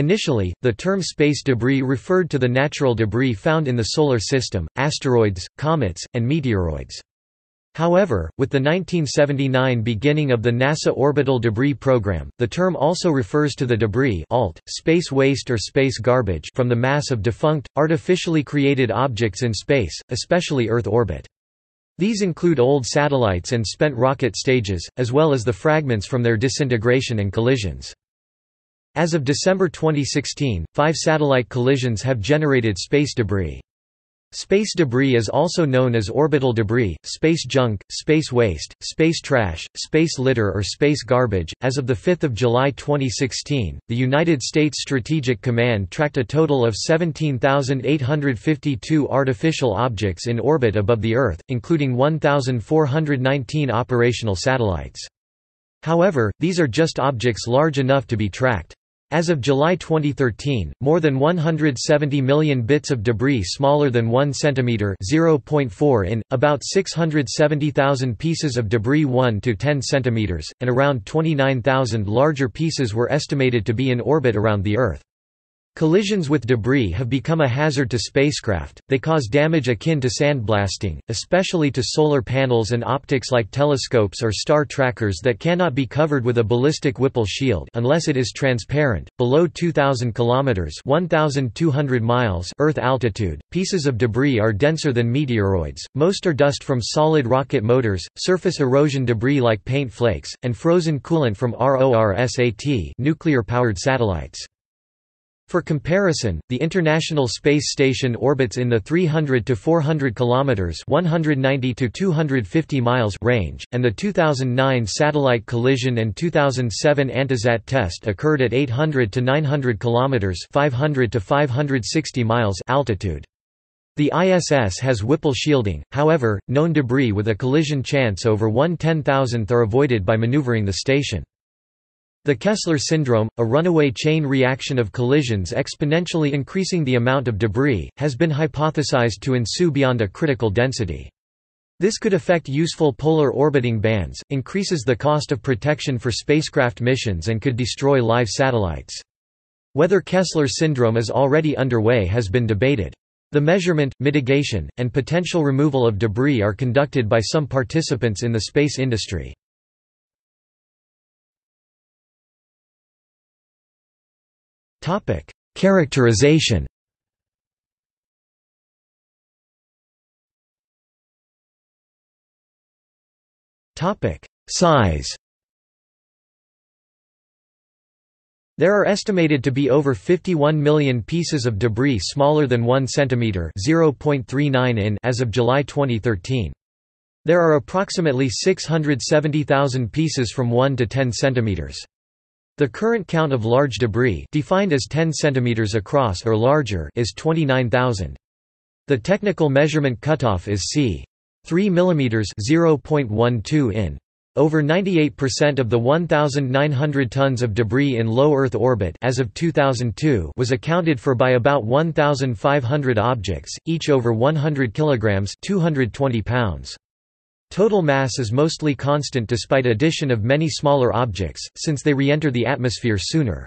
Initially, the term space debris referred to the natural debris found in the Solar System, asteroids, comets, and meteoroids. However, with the 1979 beginning of the NASA Orbital Debris Program, the term also refers to the debris (ALT), space waste or space garbage from the mass of defunct, artificially created objects in space, especially Earth orbit. These include old satellites and spent rocket stages, as well as the fragments from their disintegration and collisions. As of December 2016, 5 satellite collisions have generated space debris. Space debris is also known as orbital debris, space junk, space waste, space trash, space litter or space garbage. As of the 5th of July 2016, the United States Strategic Command tracked a total of 17,852 artificial objects in orbit above the Earth, including 1,419 operational satellites. However, these are just objects large enough to be tracked. As of July 2013, more than 170 million bits of debris smaller than 1 cm (0.4 in), about 670,000 pieces of debris 1 to 10 cm, and around 29,000 larger pieces were estimated to be in orbit around the Earth. Collisions with debris have become a hazard to spacecraft. They cause damage akin to sandblasting, especially to solar panels and optics like telescopes or star trackers that cannot be covered with a ballistic Whipple shield unless it is transparent. Below 2,000 kilometers (1,200 miles) Earth altitude, pieces of debris are denser than meteoroids. Most are dust from solid rocket motors, surface erosion debris like paint flakes, and frozen coolant from RORSAT nuclear-powered satellites. For comparison, the International Space Station orbits in the 300 to 400 kilometers (190 to 250 miles) range, and the 2009 satellite collision and 2007 ANTISAT test occurred at 800 to 900 kilometers (500 to 560 miles) altitude. The ISS has Whipple shielding. However, known debris with a collision chance over 1/10,000th are avoided by maneuvering the station. The Kessler syndrome, a runaway chain reaction of collisions exponentially increasing the amount of debris, has been hypothesized to ensue beyond a critical density. This could affect useful polar orbiting bands, increases the cost of protection for spacecraft missions, and could destroy live satellites. Whether Kessler syndrome is already underway has been debated. The measurement, mitigation, and potential removal of debris are conducted by some participants in the space industry. Characterization. Size. There are estimated to be over 51 million pieces of debris smaller than 1 cm (0.39 in) as of July 2013. There are approximately 670,000 pieces from 1 to 10 cm. The current count of large debris, defined as 10 cm across or larger, is 29,000. The technical measurement cutoff is c. 3 mm (0.12 in). Over 98% of the 1,900 tons of debris in low Earth orbit as of 2002 was accounted for by about 1,500 objects, each over 100 kg (220 pounds). Total mass is mostly constant despite addition of many smaller objects, since they re-enter the atmosphere sooner.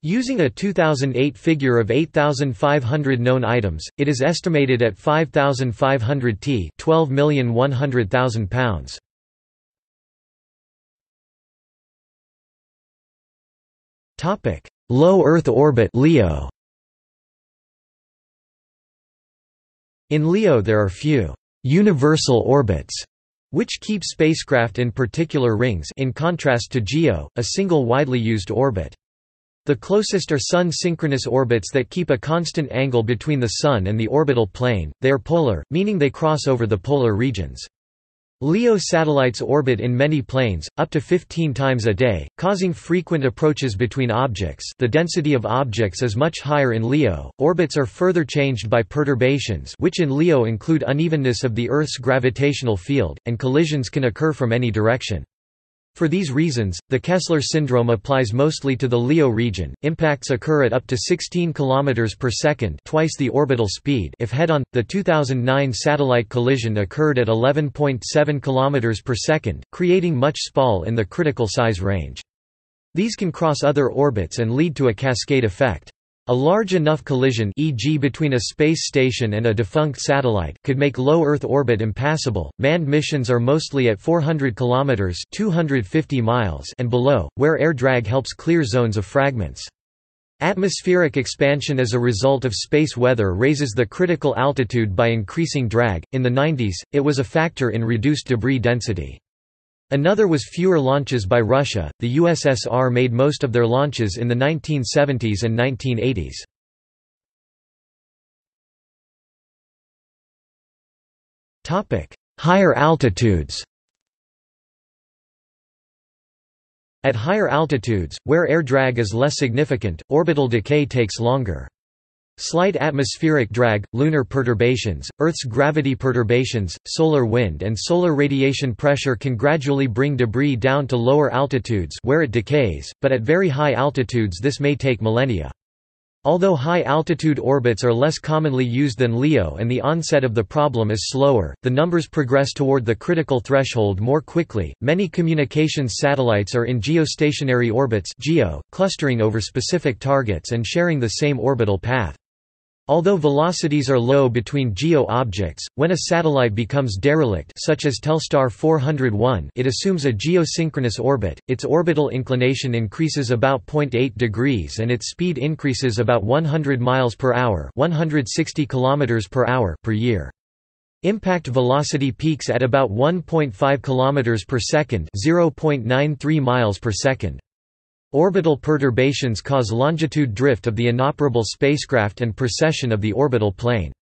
Using a 2008 figure of 8,500 known items, it is estimated at 5,500 t 12,100,000 pounds. Low Earth orbit (LEO). In LEO there are few «universal orbits» which keep spacecraft in particular rings, in contrast to GEO, a single widely used orbit. The closest are Sun-synchronous orbits that keep a constant angle between the Sun and the orbital plane. They are polar, meaning they cross over the polar regions. LEO satellites orbit in many planes, up to 15 times a day, causing frequent approaches between objects. The density of objects is much higher in LEO. Orbits are further changed by perturbations, which in LEO include unevenness of the Earth's gravitational field, and collisions can occur from any direction. For these reasons, the Kessler syndrome applies mostly to the LEO region. Impacts occur at up to 16 km per second, twice the orbital speed if head-on. The 2009 satellite collision occurred at 11.7 km per second, creating much SPAL in the critical size range. These can cross other orbits and lead to a cascade effect. A large enough collision, e.g. between a space station and a defunct satellite, could make low Earth orbit impassable. Manned missions are mostly at 400 kilometers (250 miles) and below, where air drag helps clear zones of fragments. Atmospheric expansion as a result of space weather raises the critical altitude by increasing drag. In the 90s, it was a factor in reduced debris density. Another was fewer launches by Russia. The USSR made most of their launches in the 1970s and 1980s. Topic: Higher altitudes. At higher altitudes, where air drag is less significant, orbital decay takes longer. Slight atmospheric drag, lunar perturbations, Earth's gravity perturbations, solar wind and solar radiation pressure can gradually bring debris down to lower altitudes where it decays, but at very high altitudes this may take millennia. Although high-altitude orbits are less commonly used than LEO and the onset of the problem is slower, the numbers progress toward the critical threshold more quickly. Many communications satellites are in geostationary orbits (GEO), clustering over specific targets and sharing the same orbital path. Although velocities are low between GEO objects, when a satellite becomes derelict such as Telstar 401 it assumes a geosynchronous orbit, its orbital inclination increases about 0.8 degrees and its speed increases about 100 miles per hour 160 kilometers per hour per year. Impact velocity peaks at about 1.5 kilometers per second 0.93 miles per second. Orbital perturbations cause longitude drift of the inoperable spacecraft and precession of the orbital plane.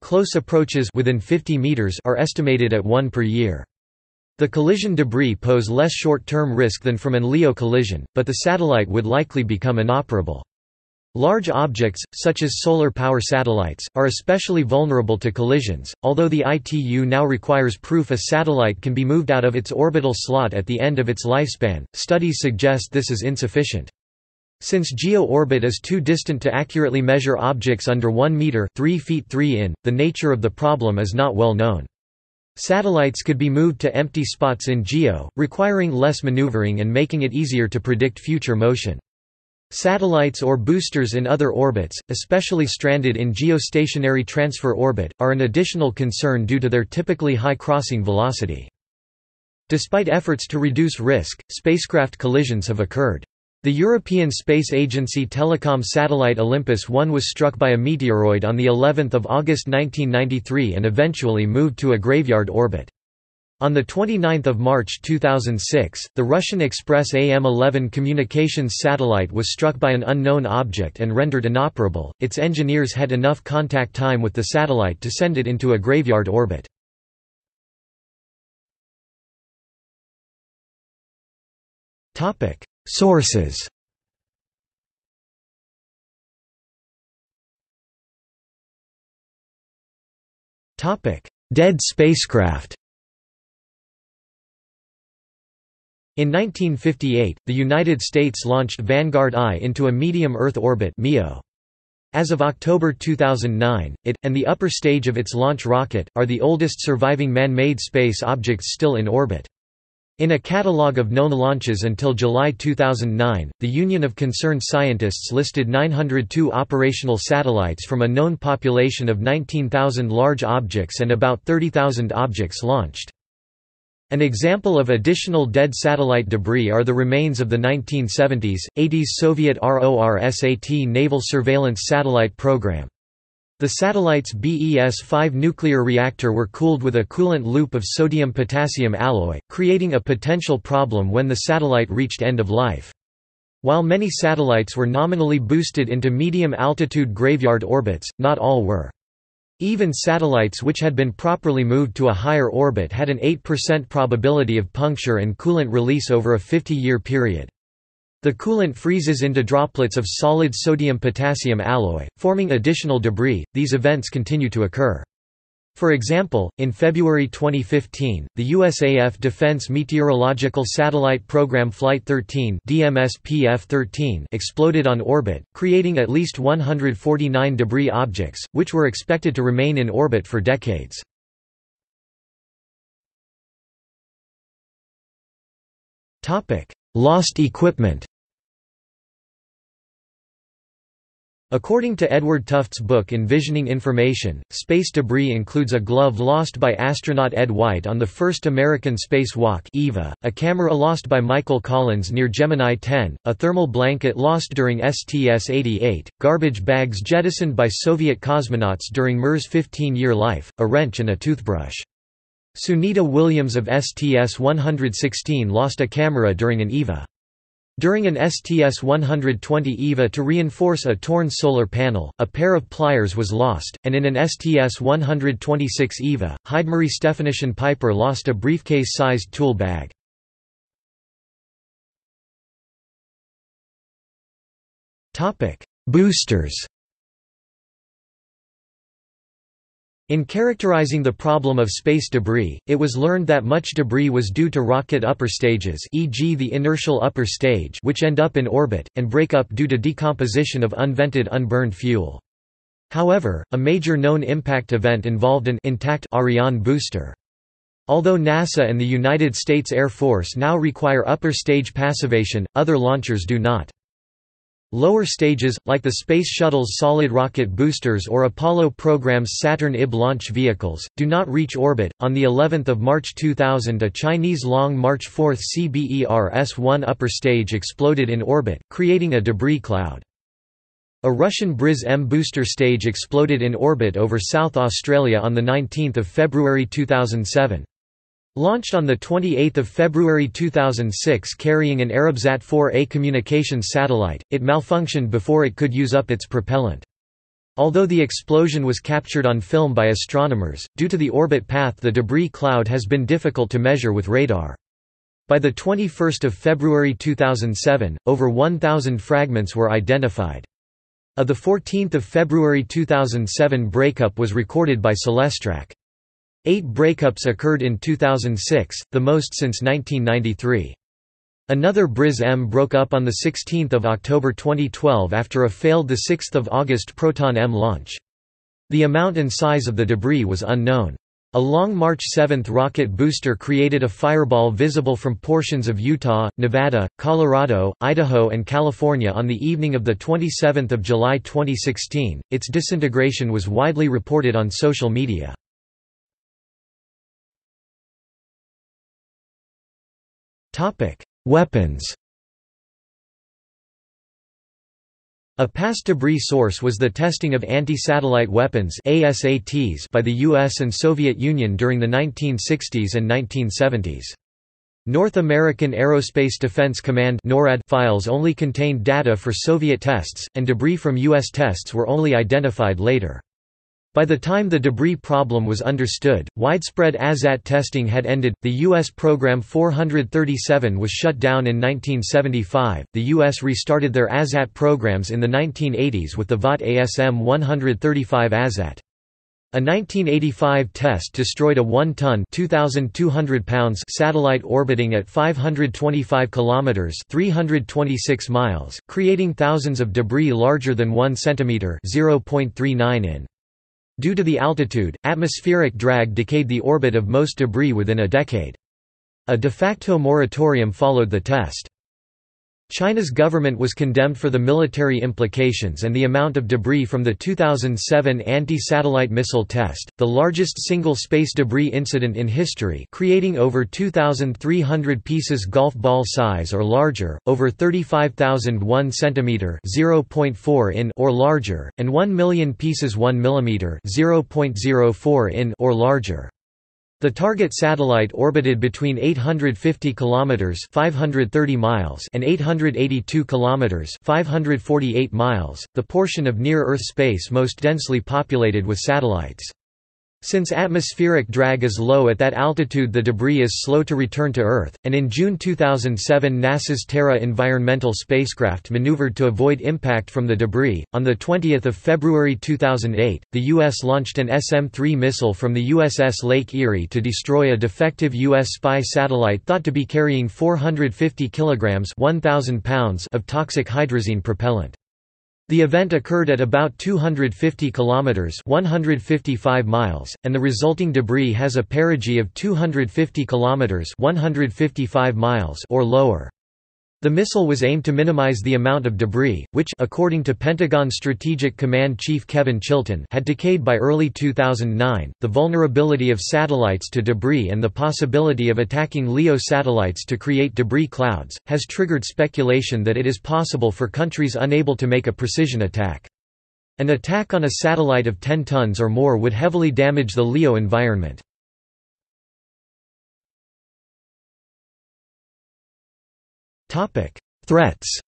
Close approaches within 50 meters are estimated at 1 per year. The collision debris pose less short-term risk than from an LEO collision, but the satellite would likely become inoperable. Large objects, such as solar power satellites, are especially vulnerable to collisions, although the ITU now requires proof a satellite can be moved out of its orbital slot at the end of its lifespan. Studies suggest this is insufficient. Since GEO orbit is too distant to accurately measure objects under 1 meter (3 feet 3 in), the nature of the problem is not well known. Satellites could be moved to empty spots in GEO, requiring less maneuvering and making it easier to predict future motion. Satellites or boosters in other orbits, especially stranded in geostationary transfer orbit, are an additional concern due to their typically high crossing velocity. Despite efforts to reduce risk, spacecraft collisions have occurred. The European Space Agency telecom satellite Olympus 1 was struck by a meteoroid on the 11th of August 1993 and eventually moved to a graveyard orbit. On 29 March 2006, the Russian Express AM11 communications satellite was struck by an unknown object and rendered inoperable. Its engineers had enough contact time with the satellite to send it into a graveyard orbit. Sources. Dead spacecraft. In 1958, the United States launched Vanguard I into a medium Earth orbit (MEO). As of October 2009, it, and the upper stage of its launch rocket, are the oldest surviving man-made space objects still in orbit. In a catalogue of known launches until July 2009, the Union of Concerned Scientists listed 902 operational satellites from a known population of 19,000 large objects and about 30,000 objects launched. An example of additional dead satellite debris are the remains of the 1970s, 80s Soviet RORSAT naval surveillance satellite program. The satellite's BES-5 nuclear reactor were cooled with a coolant loop of sodium-potassium alloy, creating a potential problem when the satellite reached end of life. While many satellites were nominally boosted into medium-altitude graveyard orbits, not all were. Even satellites which had been properly moved to a higher orbit had an 8% probability of puncture and coolant release over a 50-year period. The coolant freezes into droplets of solid sodium-potassium alloy, forming additional debris. These events continue to occur. For example, in February 2015, the USAF Defense Meteorological Satellite Program Flight 13 (DMS-PF-13) exploded on orbit, creating at least 149 debris objects, which were expected to remain in orbit for decades. Lost equipment. According to Edward Tuft's book Envisioning Information, space debris includes a glove lost by astronaut Ed White on the first American spacewalk EVA, a camera lost by Michael Collins near Gemini 10, a thermal blanket lost during STS-88, garbage bags jettisoned by Soviet cosmonauts during Mir's 15-year life, a wrench and a toothbrush. Sunita Williams of STS-116 lost a camera during an EVA. During an STS-120 EVA to reinforce a torn solar panel, a pair of pliers was lost, and in an STS-126 EVA, Heidmarie Stefanishin Piper lost a briefcase-sized tool bag. Boosters. In characterizing the problem of space debris, it was learned that much debris was due to rocket upper stages, e.g. the inertial upper stage, which end up in orbit, and break up due to decomposition of unvented unburned fuel. However, a major known impact event involved an intact Ariane booster. Although NASA and the United States Air Force now require upper stage passivation, other launchers do not. Lower stages, like the Space Shuttle's solid rocket boosters or Apollo program's Saturn IB launch vehicles, do not reach orbit. On the 11th of March 2000, a Chinese Long March 4 CBERS-1 upper stage exploded in orbit, creating a debris cloud. A Russian Briz-M booster stage exploded in orbit over South Australia on the 19th of February 2007. Launched on 28 February 2006 carrying an Arabsat-4A communications satellite, it malfunctioned before it could use up its propellant. Although the explosion was captured on film by astronomers, due to the orbit path the debris cloud has been difficult to measure with radar. By 21 February 2007, over 1,000 fragments were identified. A 14 February 2007 breakup was recorded by Celestrak. 8 breakups occurred in 2006, the most since 1993. Another Briz-M broke up on 16 October 2012 after a failed 6 August Proton-M launch. The amount and size of the debris was unknown. A Long March 7 rocket booster created a fireball visible from portions of Utah, Nevada, Colorado, Idaho and California on the evening of 27 July 2016. Its disintegration was widely reported on social media. Weapons. A past debris source was the testing of anti-satellite weapons (ASATs) by the US and Soviet Union during the 1960s and 1970s. North American Aerospace Defense Command (NORAD) files only contained data for Soviet tests, and debris from US tests were only identified later. By the time the debris problem was understood, widespread ASAT testing had ended. The U.S. Program 437 was shut down in 1975. The U.S. restarted their ASAT programs in the 1980s with the VOT ASM 135 ASAT. A 1985 test destroyed a 1-ton (2,200 pounds) satellite orbiting at 525 kilometers (326 miles), creating thousands of debris larger than 1 centimeter (0.39 in). Due to the altitude, atmospheric drag decayed the orbit of most debris within a decade. A de facto moratorium followed the test. China's government was condemned for the military implications and the amount of debris from the 2007 anti-satellite missile test, the largest single space debris incident in history, creating over 2,300 pieces golf ball size or larger, over 35,001 cm (0.4 in) or larger, and 1 million pieces 1 mm (0.04 in) or larger. The target satellite orbited between 850 kilometers (530 miles) and 882 kilometers (548 miles), the portion of near-Earth space most densely populated with satellites. Since atmospheric drag is low at that altitude, the debris is slow to return to Earth, and in June 2007 NASA's Terra environmental spacecraft maneuvered to avoid impact from the debris. On 20 February 2008, the U.S. launched an SM-3 missile from the USS Lake Erie to destroy a defective U.S. spy satellite thought to be carrying 450 kilograms (1,000 pounds) of toxic hydrazine propellant. The event occurred at about 250 kilometers (155 miles), and the resulting debris has a perigee of 250 kilometers (155 miles) or lower. The missile was aimed to minimize the amount of debris, which, according to Pentagon Strategic Command Chief Kevin Chilton, had decayed by early 2009. The vulnerability of satellites to debris and the possibility of attacking LEO satellites to create debris clouds has triggered speculation that it is possible for countries unable to make a precision attack. An attack on a satellite of 10 tons or more would heavily damage the LEO environment. Threats.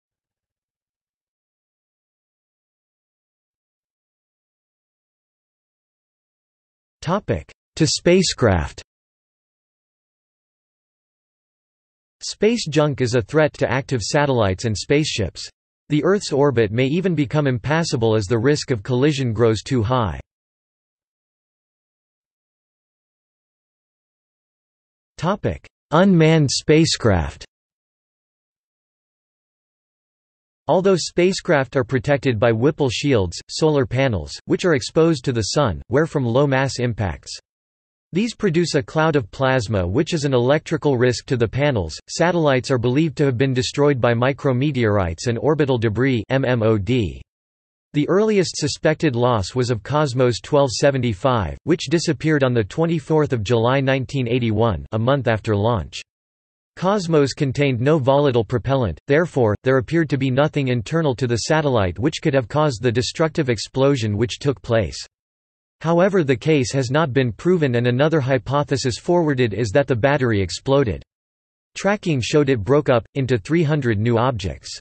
To spacecraft. Space junk is a threat to active satellites and spaceships. The Earth's orbit may even become impassable as the risk of collision grows too high. Unmanned spacecraft. Although spacecraft are protected by Whipple shields, solar panels, which are exposed to the Sun, where from low mass impacts. These produce a cloud of plasma, which is an electrical risk to the panels. Satellites are believed to have been destroyed by micrometeorites and orbital debris (MMOD). The earliest suspected loss was of Cosmos 1275, which disappeared on the 24th of July 1981, a month after launch. Cosmos contained no volatile propellant, therefore, there appeared to be nothing internal to the satellite which could have caused the destructive explosion which took place. However, the case has not been proven, and another hypothesis forwarded is that the battery exploded. Tracking showed it broke up into 300 new objects.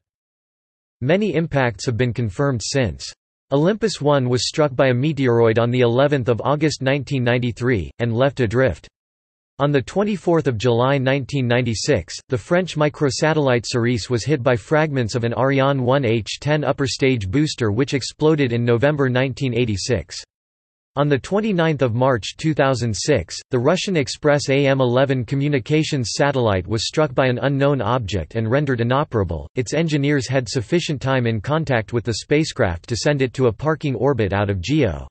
Many impacts have been confirmed since. Olympus 1 was struck by a meteoroid on the 11th of August 1993 and left adrift. On the 24th of July 1996, the French microsatellite Ceres was hit by fragments of an Ariane 1H10 upper stage booster, which exploded in November 1986. On 29 March 2006, the Russian Express AM11 communications satellite was struck by an unknown object and rendered inoperable. Its engineers had sufficient time in contact with the spacecraft to send it to a parking orbit out of GEO.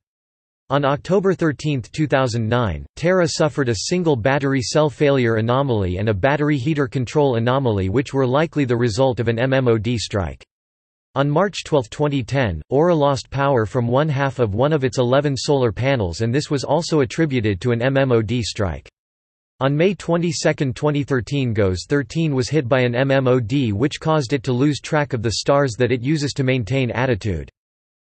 On October 13, 2009, Terra suffered a single battery cell failure anomaly and a battery heater control anomaly, which were likely the result of an MMOD strike. On March 12, 2010, Aura lost power from one half of one of its 11 solar panels, and this was also attributed to an MMOD strike. On May 22, 2013, GOES-13 was hit by an MMOD which caused it to lose track of the stars that it uses to maintain attitude.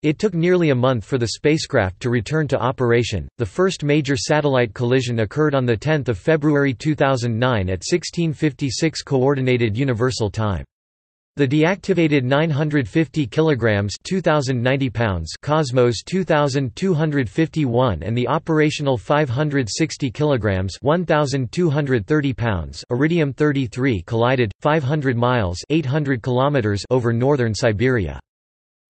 It took nearly a month for the spacecraft to return to operation. The first major satellite collision occurred on 10 February 2009 at 16:56 Coordinated Universal Time. The deactivated 950 kilograms (2,090 pounds) Cosmos 2251 and the operational 560 kilograms (1,230 pounds) Iridium 33 collided 500 miles (800 kilometers) over northern Siberia.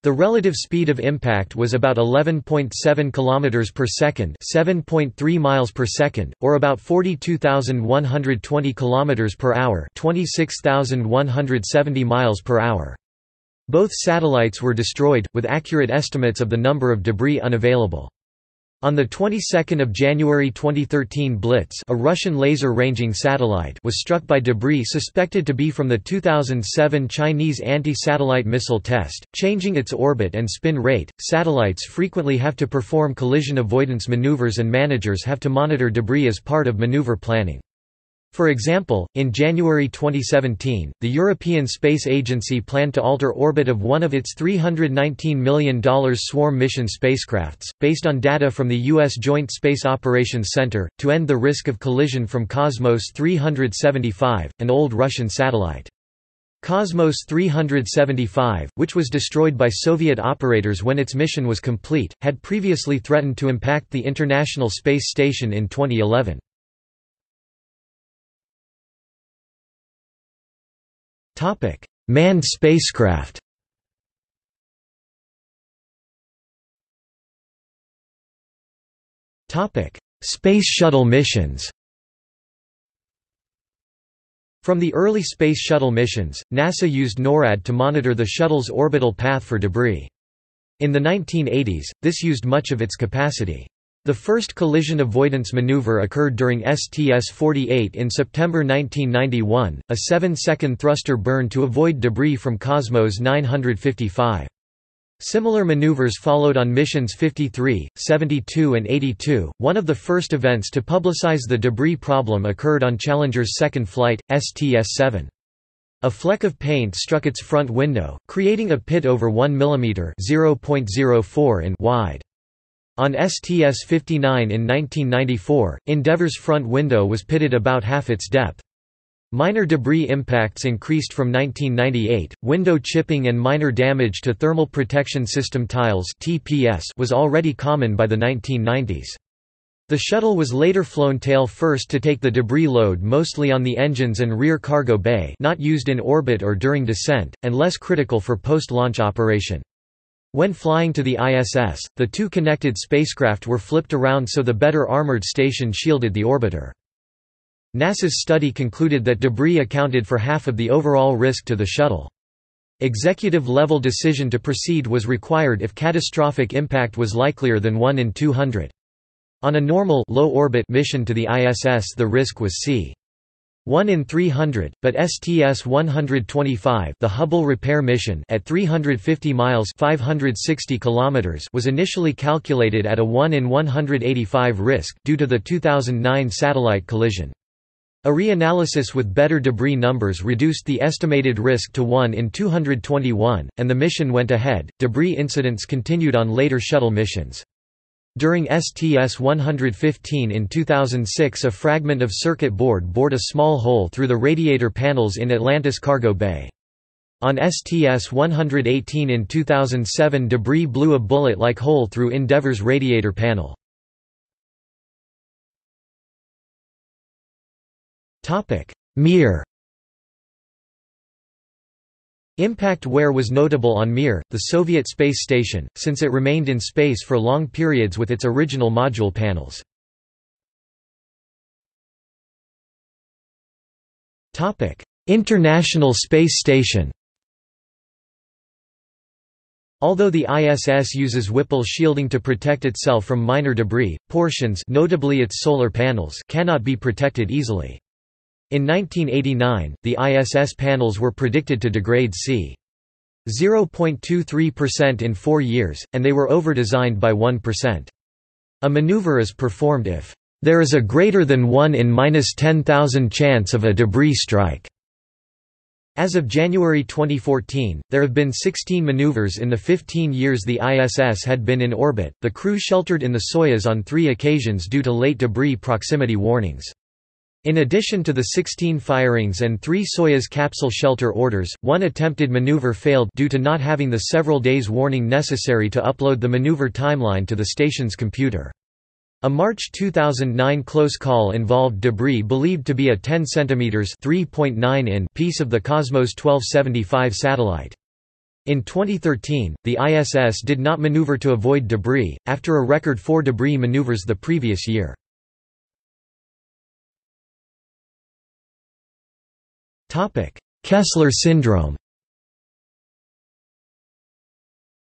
The relative speed of impact was about 11.7 kilometers per second, 7.3 miles per second, or about 42,120 kilometers per hour, 26,170 miles per hour. Both satellites were destroyed, with accurate estimates of the number of debris unavailable. On the 22nd of January 2013, Blitz, a Russian laser ranging satellite, was struck by debris suspected to be from the 2007 Chinese anti-satellite missile test, changing its orbit and spin rate. Satellites frequently have to perform collision avoidance maneuvers, and managers have to monitor debris as part of maneuver planning. For example, in January 2017, the European Space Agency planned to alter orbit of one of its $319 million swarm mission spacecrafts, based on data from the U.S. Joint Space Operations Center, to end the risk of collision from Cosmos 375, an old Russian satellite. Cosmos 375, which was destroyed by Soviet operators when its mission was complete, had previously threatened to impact the International Space Station in 2011. Manned spacecraft. Space Shuttle missions. From the early Space Shuttle missions, NASA used NORAD to monitor the shuttle's orbital path for debris. In the 1980s, this used much of its capacity. The first collision avoidance maneuver occurred during STS-48 in September 1991, a 7-second thruster burn to avoid debris from Cosmos 955. Similar maneuvers followed on missions 53, 72 and 82. One of the first events to publicize the debris problem occurred on Challenger's second flight, STS-7. A fleck of paint struck its front window, creating a pit over 1 mm (0.04 in) wide. On STS-59 in 1994, Endeavour's front window was pitted about half its depth. Minor debris impacts increased from 1998. Window chipping and minor damage to thermal protection system tiles (TPS) was already common by the 1990s. The shuttle was later flown tail first to take the debris load mostly on the engines and rear cargo bay, not used in orbit or during descent, and less critical for post-launch operation. When flying to the ISS, the two connected spacecraft were flipped around so the better armored station shielded the orbiter. NASA's study concluded that debris accounted for half of the overall risk to the shuttle. Executive-level decision to proceed was required if catastrophic impact was likelier than 1 in 200. On a normal low-orbit mission to the ISS the risk was c. 1 in 300, but STS-125, the Hubble repair mission, at 350 miles (560 kilometers) was initially calculated at a 1 in 185 risk due to the 2009 satellite collision. A reanalysis with better debris numbers reduced the estimated risk to 1 in 221, and the mission went ahead. Debris incidents continued on later shuttle missions. During STS-115 in 2006, a fragment of circuit board bored a small hole through the radiator panels in Atlantis cargo bay. On STS-118 in 2007, debris blew a bullet-like hole through Endeavour's radiator panel. Mir. Impact wear was notable on Mir, the Soviet space station, since it remained in space for long periods with its original module panels. International Space Station. Although the ISS uses Whipple shielding to protect itself from minor debris, portions, notably its solar panels, cannot be protected easily. In 1989, the ISS panels were predicted to degrade c. 0.23% in 4 years, and they were overdesigned by 1%. A maneuver is performed if there is a greater than 1 in -10,000 chance of a debris strike. As of January 2014, there have been 16 maneuvers in the 15 years the ISS had been in orbit. The crew sheltered in the Soyuz on 3 occasions due to late debris proximity warnings. In addition to the 16 firings and 3 Soyuz capsule shelter orders, one attempted maneuver failed due to not having the several days warning necessary to upload the maneuver timeline to the station's computer. A March 2009 close call involved debris believed to be a 10 cm (3.9 in) piece of the Cosmos 1275 satellite. In 2013, the ISS did not maneuver to avoid debris, after a record 4 debris maneuvers the previous year. Kessler syndrome.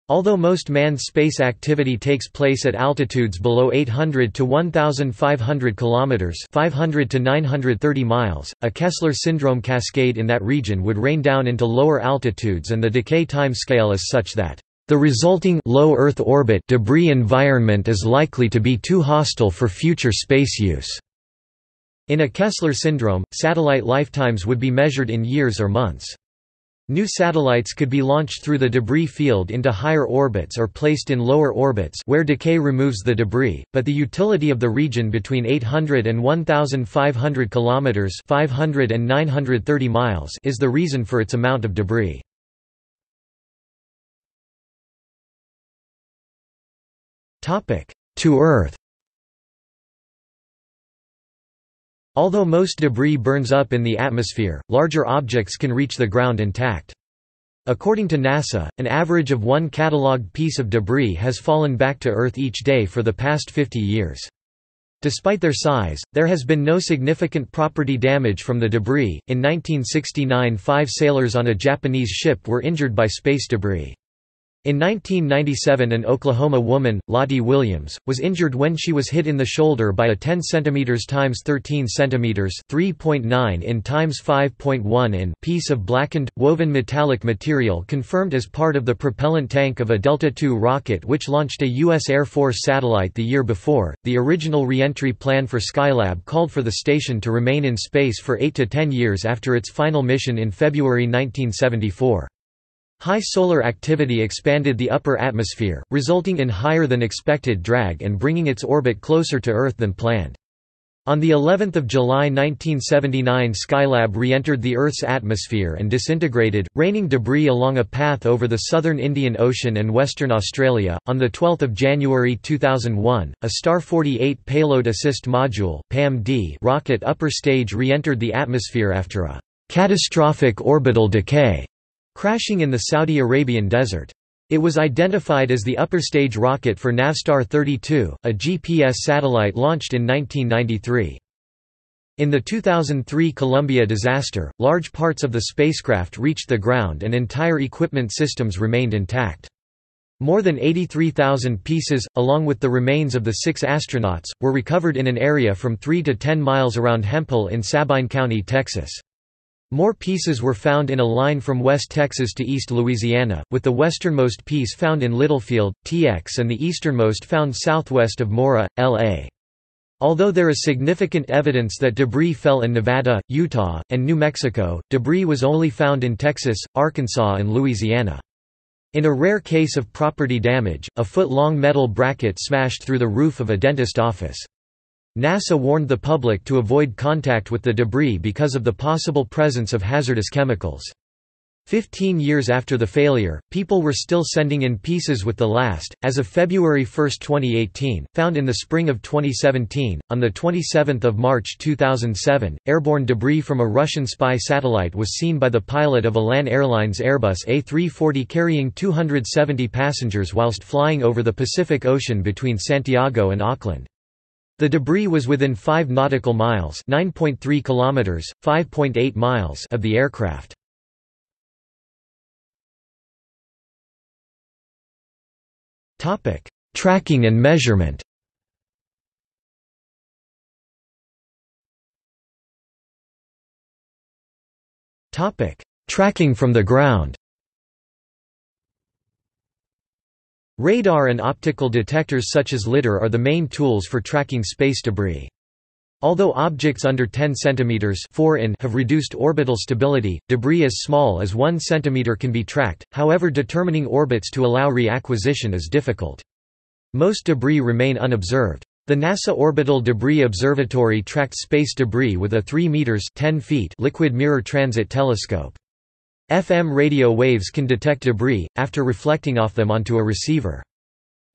Although most manned space activity takes place at altitudes below 800 to 1,500 km (500 to 930 miles), a Kessler syndrome cascade in that region would rain down into lower altitudes, and the decay time scale is such that the resulting low Earth orbit debris environment is likely to be too hostile for future space use. In a Kessler syndrome, satellite lifetimes would be measured in years or months. New satellites could be launched through the debris field into higher orbits or placed in lower orbits where decay removes the debris, but the utility of the region between 800 and 1,500 km (500 and 930 miles) is the reason for its amount of debris. To Earth. Although most debris burns up in the atmosphere, larger objects can reach the ground intact. According to NASA, an average of 1 catalogued piece of debris has fallen back to Earth each day for the past 50 years. Despite their size, there has been no significant property damage from the debris. In 1969, 5 sailors on a Japanese ship were injured by space debris. In 1997, an Oklahoma woman, Lottie Williams, was injured when she was hit in the shoulder by a 10 cm x 13 cm (3.9 in x 5.1 in) piece of blackened, woven metallic material confirmed as part of the propellant tank of a Delta II rocket which launched a U.S. Air Force satellite the year before. The original re-entry plan for Skylab called for the station to remain in space for 8 to 10 years after its final mission in February 1974. High solar activity expanded the upper atmosphere, resulting in higher than expected drag and bringing its orbit closer to Earth than planned. On the 11th of July 1979, Skylab re-entered the Earth's atmosphere and disintegrated, raining debris along a path over the southern Indian Ocean and Western Australia. On the 12th of January 2001, a Star 48 payload assist module (PAM-D) rocket upper stage re-entered the atmosphere after a catastrophic orbital decay, crashing in the Saudi Arabian desert. It was identified as the upper stage rocket for Navstar 32, a GPS satellite launched in 1993. In the 2003 Columbia disaster, large parts of the spacecraft reached the ground and entire equipment systems remained intact. More than 83,000 pieces, along with the remains of the 6 astronauts, were recovered in an area from 3 to 10 miles around Hempel in Sabine County, Texas. More pieces were found in a line from West Texas to East Louisiana, with the westernmost piece found in Littlefield, TX, and the easternmost found southwest of Mora, LA. Although there is significant evidence that debris fell in Nevada, Utah, and New Mexico, debris was only found in Texas, Arkansas, and Louisiana. In a rare case of property damage, a foot-long metal bracket smashed through the roof of a dentist office. NASA warned the public to avoid contact with the debris because of the possible presence of hazardous chemicals. 15 years after the failure, people were still sending in pieces with the last, as of February 1, 2018, found in the spring of 2017. On the 27th of March 2007, airborne debris from a Russian spy satellite was seen by the pilot of Alan Airlines Airbus A340 carrying 270 passengers whilst flying over the Pacific Ocean between Santiago and Auckland. The debris was within 5 nautical miles (9.3 kilometers, 5.8 miles) of the aircraft. Topic: Tracking and measurement. Topic: Tracking from the ground. Radar and optical detectors such as LIDAR are the main tools for tracking space debris. Although objects under 10 cm 4 in have reduced orbital stability, debris as small as 1 cm can be tracked, however determining orbits to allow reacquisition is difficult. Most debris remain unobserved. The NASA Orbital Debris Observatory tracked space debris with a 3 meters 10 feet liquid mirror transit telescope. FM radio waves can detect debris, after reflecting off them onto a receiver.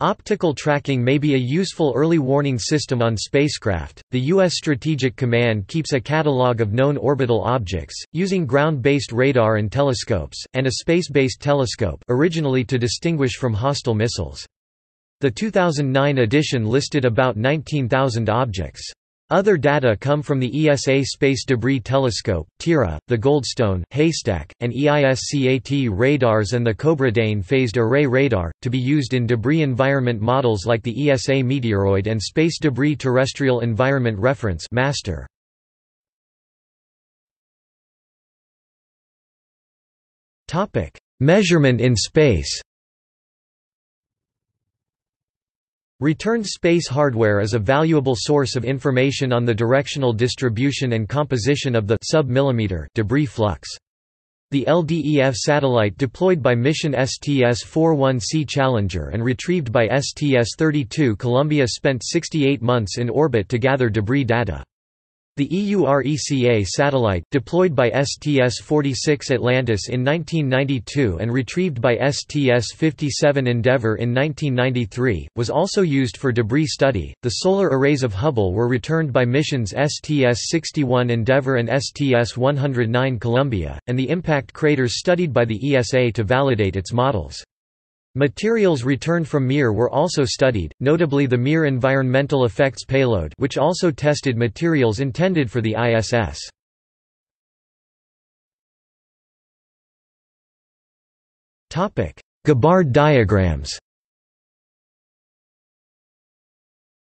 Optical tracking may be a useful early warning system on spacecraft. The U.S. Strategic Command keeps a catalog of known orbital objects, using ground-based radar and telescopes, and a space-based telescope originally to distinguish from hostile missiles. The 2009 edition listed about 19,000 objects. Other data come from the ESA Space Debris Telescope, TIRA, the Goldstone, Haystack, and EISCAT radars and the Cobra Dane Phased Array Radar, to be used in debris environment models like the ESA Meteoroid and Space Debris Terrestrial Environment Reference (MASTER). Measurement in space. Returned space hardware is a valuable source of information on the directional distribution and composition of the sub-millimeter debris flux. The LDEF satellite deployed by mission STS-41C Challenger and retrieved by STS-32 Columbia spent 68 months in orbit to gather debris data. The EURECA satellite, deployed by STS-46 Atlantis in 1992 and retrieved by STS-57 Endeavour in 1993, was also used for debris study. The solar arrays of Hubble were returned by missions STS-61 Endeavour and STS-109 Columbia, and the impact craters studied by the ESA to validate its models. Materials returned from Mir were also studied, notably the Mir Environmental Effects payload, which also tested materials intended for the ISS. Gabbard diagrams.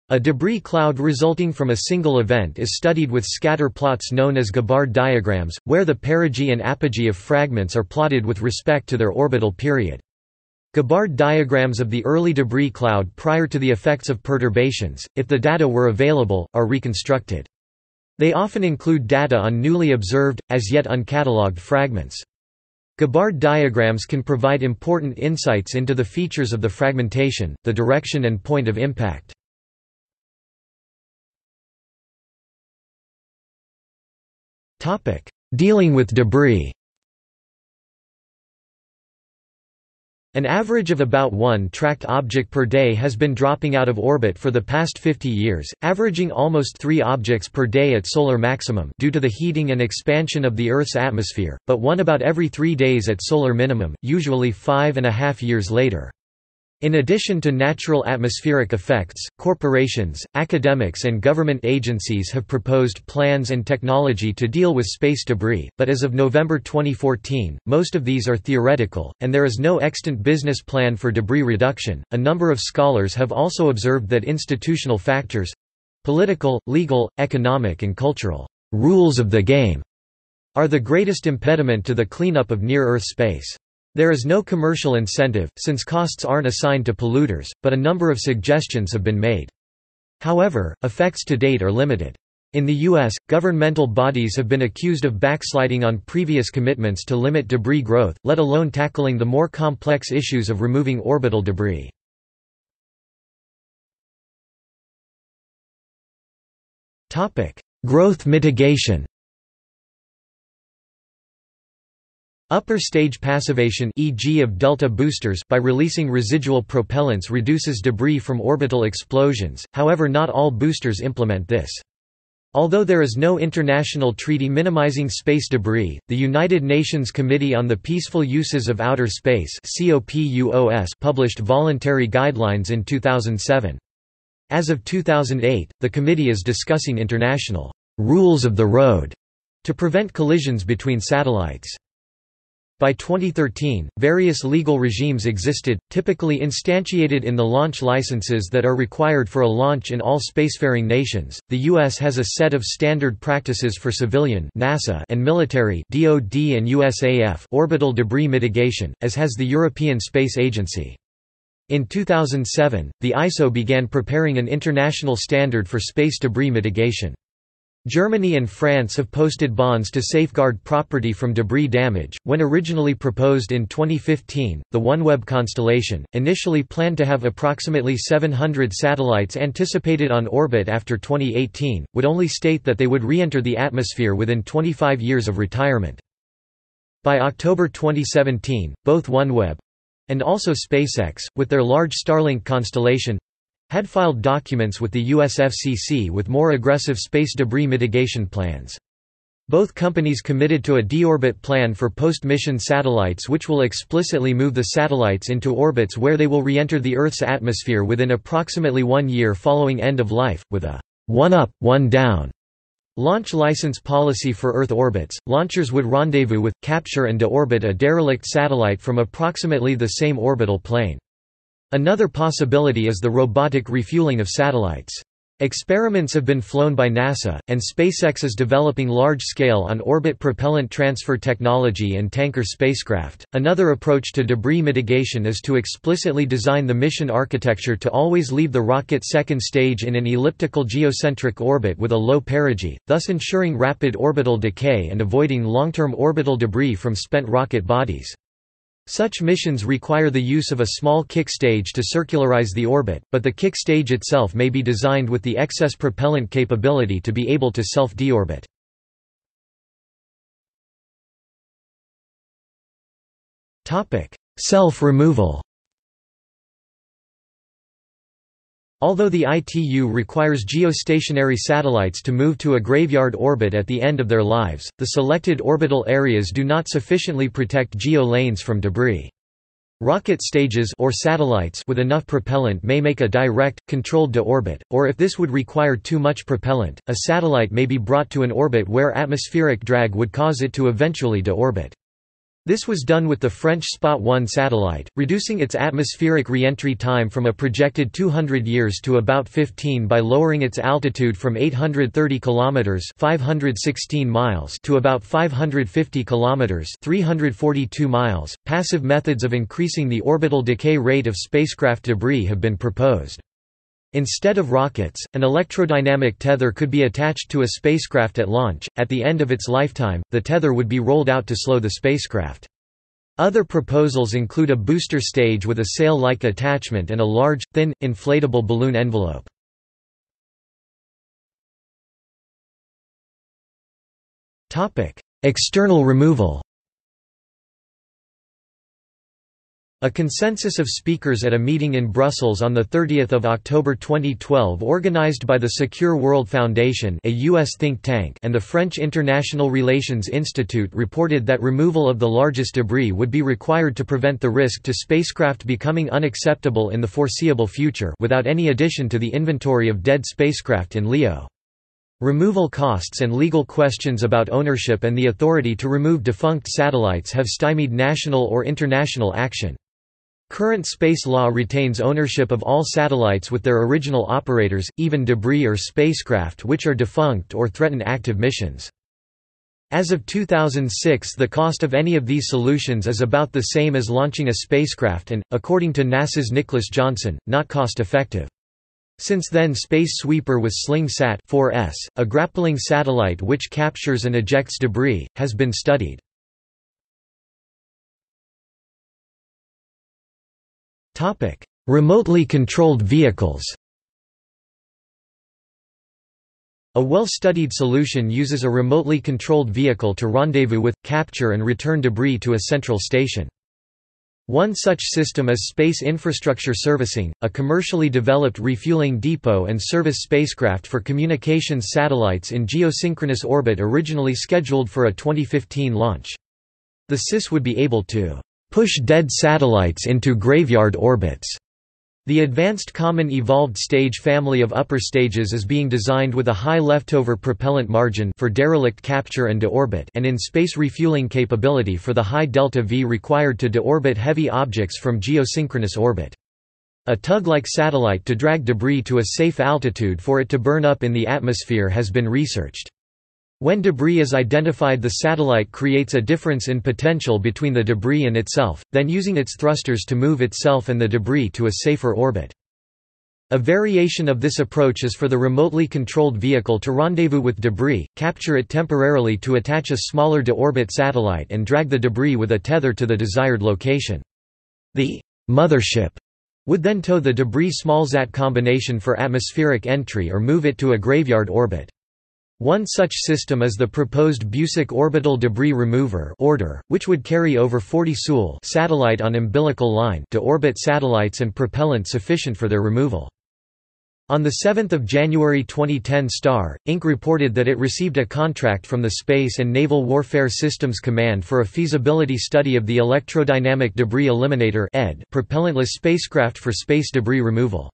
A debris cloud resulting from a single event is studied with scatter plots known as Gabbard diagrams, where the perigee and apogee of fragments are plotted with respect to their orbital period. Gabbard diagrams of the early debris cloud prior to the effects of perturbations, if the data were available, are reconstructed. They often include data on newly observed, as yet uncatalogued fragments. Gabbard diagrams can provide important insights into the features of the fragmentation, the direction and point of impact. Dealing with debris. An average of about one tracked object per day has been dropping out of orbit for the past 50 years, averaging almost 3 objects per day at solar maximum due to the heating and expansion of the Earth's atmosphere, but one about every 3 days at solar minimum, usually 5.5 years later. In addition to natural atmospheric effects, corporations, academics and government agencies have proposed plans and technology to deal with space debris, but as of November 2014, most of these are theoretical, and there is no extant business plan for debris reduction. A number of scholars have also observed that institutional factors, political, legal, economic and cultural rules of the game, are the greatest impediment to the cleanup of near-Earth space. There is no commercial incentive, since costs aren't assigned to polluters, but a number of suggestions have been made. However, effects to date are limited. In the U.S., governmental bodies have been accused of backsliding on previous commitments to limit debris growth, let alone tackling the more complex issues of removing orbital debris. Growth mitigation. Upper stage passivation, e.g. of delta boosters, by releasing residual propellants reduces debris from orbital explosions, however not all boosters implement this. Although there is no international treaty minimizing space debris, the United Nations Committee on the Peaceful Uses of Outer Space (COPUOS) published voluntary guidelines in 2007. As of 2008, the committee is discussing international rules of the road to prevent collisions between satellites. By 2013, various legal regimes existed, typically instantiated in the launch licenses that are required for a launch in all spacefaring nations. The U.S. has a set of standard practices for civilian (NASA) and military (DoD and USAF) orbital debris mitigation, as has the European Space Agency. In 2007, the ISO began preparing an international standard for space debris mitigation. Germany and France have posted bonds to safeguard property from debris damage. When originally proposed in 2015, the OneWeb constellation, initially planned to have approximately 700 satellites anticipated on orbit after 2018, would only state that they would re-enter the atmosphere within 25 years of retirement. By October 2017, both OneWeb and also SpaceX, with their large Starlink constellation, had filed documents with the US FCC with more aggressive space debris mitigation plans. Both companies committed to a deorbit plan for post-mission satellites which will explicitly move the satellites into orbits where they will re-enter the Earth's atmosphere within approximately 1 year following end of life, with a one-up, one-down launch license policy for Earth orbits. Launchers would rendezvous with, capture and deorbit a derelict satellite from approximately the same orbital plane. Another possibility is the robotic refueling of satellites. Experiments have been flown by NASA, and SpaceX is developing large-scale on-orbit propellant transfer technology and tanker spacecraft. Another approach to debris mitigation is to explicitly design the mission architecture to always leave the rocket second stage in an elliptical geocentric orbit with a low perigee, thus ensuring rapid orbital decay and avoiding long-term orbital debris from spent rocket bodies. Such missions require the use of a small kick stage to circularize the orbit, but the kick stage itself may be designed with the excess propellant capability to be able to self-deorbit. Self-removal. Although the ITU requires geostationary satellites to move to a graveyard orbit at the end of their lives, the selected orbital areas do not sufficiently protect geo-lanes from debris. Rocket stages or satellites with enough propellant may make a direct, controlled deorbit, or if this would require too much propellant, a satellite may be brought to an orbit where atmospheric drag would cause it to eventually deorbit. This was done with the French Spot 1 satellite, reducing its atmospheric re-entry time from a projected 200 years to about 15 by lowering its altitude from 830 kilometers (516 miles) to about 550 kilometers (342 miles). Passive methods of increasing the orbital decay rate of spacecraft debris have been proposed. Instead of rockets, an electrodynamic tether could be attached to a spacecraft at launch. At the end of its lifetime, the tether would be rolled out to slow the spacecraft. Other proposals include a booster stage with a sail-like attachment and a large, thin, inflatable balloon envelope. External removal. A consensus of speakers at a meeting in Brussels on 30 October 2012 organized by the Secure World Foundation, a U.S. think tank, and the French International Relations Institute reported that removal of the largest debris would be required to prevent the risk to spacecraft becoming unacceptable in the foreseeable future without any addition to the inventory of dead spacecraft in LEO. Removal costs and legal questions about ownership and the authority to remove defunct satellites have stymied national or international action. Current space law retains ownership of all satellites with their original operators, even debris or spacecraft which are defunct or threaten active missions. As of 2006, the cost of any of these solutions is about the same as launching a spacecraft and, according to NASA's Nicholas Johnson, not cost-effective. Since then, Space Sweeper with SlingSat 4S, a grappling satellite which captures and ejects debris, has been studied. Remotely controlled vehicles. A well-studied solution uses a remotely controlled vehicle to rendezvous with, capture and return debris to a central station. One such system is Space Infrastructure Servicing, a commercially developed refueling depot and service spacecraft for communications satellites in geosynchronous orbit originally scheduled for a 2015 launch. The SIS would be able to push dead satellites into graveyard orbits. The Advanced Common Evolved Stage family of upper stages is being designed with a high leftover propellant margin for derelict capture and deorbit, and in-space refueling capability for the high delta V required to deorbit heavy objects from geosynchronous orbit. A tug-like satellite to drag debris to a safe altitude for it to burn up in the atmosphere has been researched. When debris is identified, the satellite creates a difference in potential between the debris and itself, then using its thrusters to move itself and the debris to a safer orbit. A variation of this approach is for the remotely controlled vehicle to rendezvous with debris, capture it temporarily to attach a smaller deorbit satellite and drag the debris with a tether to the desired location. The mothership would then tow the debris smallsat combination for atmospheric entry or move it to a graveyard orbit. One such system is the proposed Busek Orbital Debris Remover order, which would carry over 40 SUL satellite on umbilical line to orbit satellites and propellant sufficient for their removal. On 7 January 2010, Star, Inc. reported that it received a contract from the Space and Naval Warfare Systems Command for a feasibility study of the Electrodynamic Debris Eliminator propellantless spacecraft for space debris removal.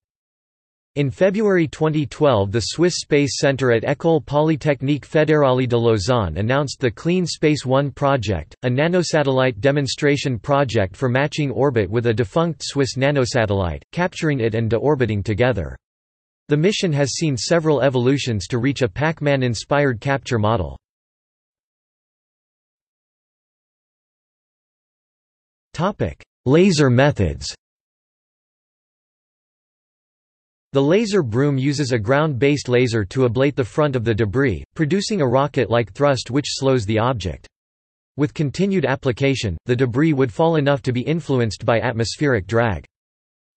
In February 2012, the Swiss Space Centre at École Polytechnique Fédérale de Lausanne announced the Clean Space One project, a nanosatellite demonstration project for matching orbit with a defunct Swiss nanosatellite, capturing it and deorbiting together. The mission has seen several evolutions to reach a Pac-Man-inspired capture model. Laser methods. The laser broom uses a ground-based laser to ablate the front of the debris, producing a rocket-like thrust which slows the object. With continued application, the debris would fall enough to be influenced by atmospheric drag.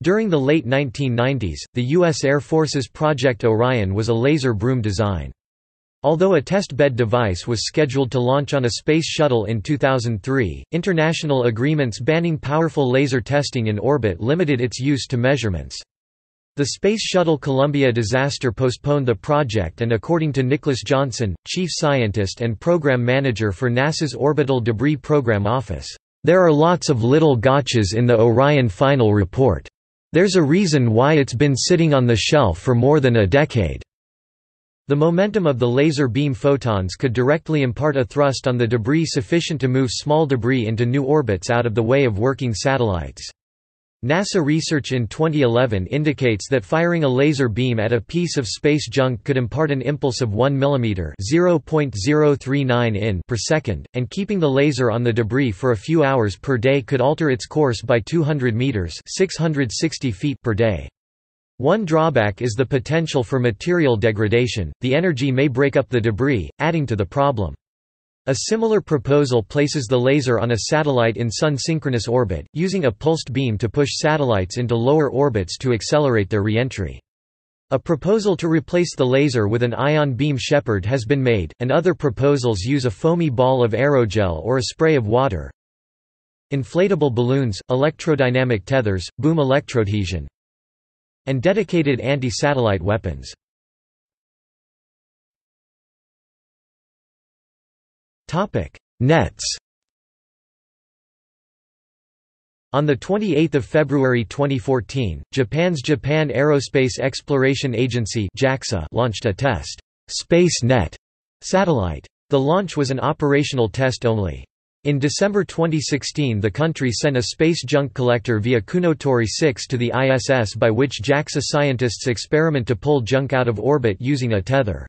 During the late 1990s, the U.S. Air Force's Project Orion was a laser broom design. Although a testbed device was scheduled to launch on a space shuttle in 2003, international agreements banning powerful laser testing in orbit limited its use to measurements. The Space Shuttle Columbia disaster postponed the project, and according to Nicholas Johnson, chief scientist and program manager for NASA's Orbital Debris Program office, "There are lots of little gotchas in the Orion final report. There's a reason why it's been sitting on the shelf for more than a decade." The momentum of the laser beam photons could directly impart a thrust on the debris sufficient to move small debris into new orbits out of the way of working satellites. NASA research in 2011 indicates that firing a laser beam at a piece of space junk could impart an impulse of 1 mm (0.039 in) per second, and keeping the laser on the debris for a few hours per day could alter its course by 200 meters (660 feet) per day. One drawback is the potential for material degradation. The energy may break up the debris, adding to the problem. A similar proposal places the laser on a satellite in sun-synchronous orbit, using a pulsed beam to push satellites into lower orbits to accelerate their re-entry. A proposal to replace the laser with an ion beam shepherd has been made, and other proposals use a foamy ball of aerogel or a spray of water. Inflatable balloons, electrodynamic tethers, boom electroadhesion, and dedicated anti-satellite weapons. Nets. On 28 February 2014, Japan's Japan Aerospace Exploration Agency (JAXA) launched a test SpaceNet satellite. The launch was an operational test only. In December 2016 the country sent a space junk collector via Kunotori 6 to the ISS, by which JAXA scientists experiment to pull junk out of orbit using a tether.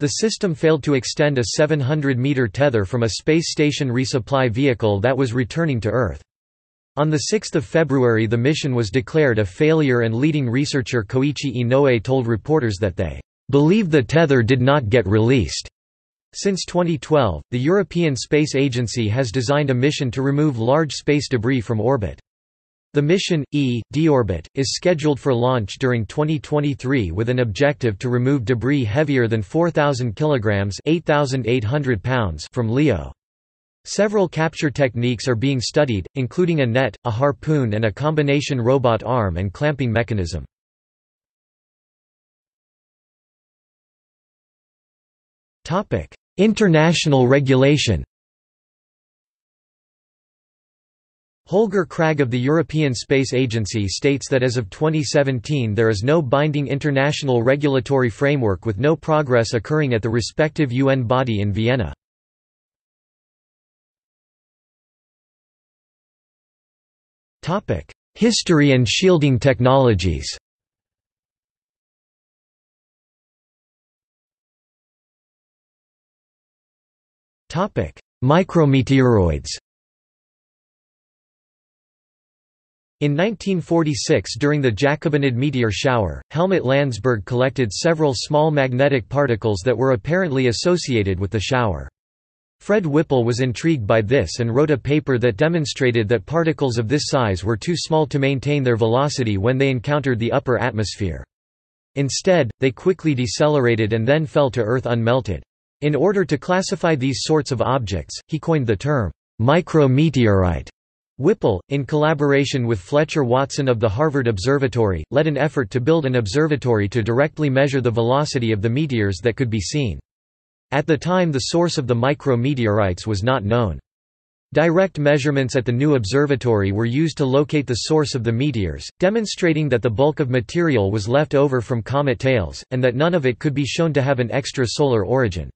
The system failed to extend a 700-meter tether from a space station resupply vehicle that was returning to Earth. On 6 February the mission was declared a failure, and leading researcher Koichi Inoue told reporters that they "believe the tether did not get released." Since 2012, the European Space Agency has designed a mission to remove large space debris from orbit. The mission, E-Deorbit, is scheduled for launch during 2023 with an objective to remove debris heavier than 4,000 kilograms (8,800 pounds) from LEO. Several capture techniques are being studied, including a net, a harpoon and a combination robot arm and clamping mechanism. International regulation. Holger Krag of the European Space Agency states that as of 2017 there is no binding international regulatory framework, with no progress occurring at the respective UN body in Vienna. History and shielding technologies. Micrometeoroids. In 1946, during the Jacobinid meteor shower, Helmut Landsberg collected several small magnetic particles that were apparently associated with the shower. Fred Whipple was intrigued by this and wrote a paper that demonstrated that particles of this size were too small to maintain their velocity when they encountered the upper atmosphere. Instead, they quickly decelerated and then fell to Earth unmelted. In order to classify these sorts of objects, he coined the term micrometeorite. Whipple, in collaboration with Fletcher Watson of the Harvard Observatory, led an effort to build an observatory to directly measure the velocity of the meteors that could be seen. At the time the source of the micrometeorites was not known. Direct measurements at the new observatory were used to locate the source of the meteors, demonstrating that the bulk of material was left over from comet tails, and that none of it could be shown to have an extrasolar origin.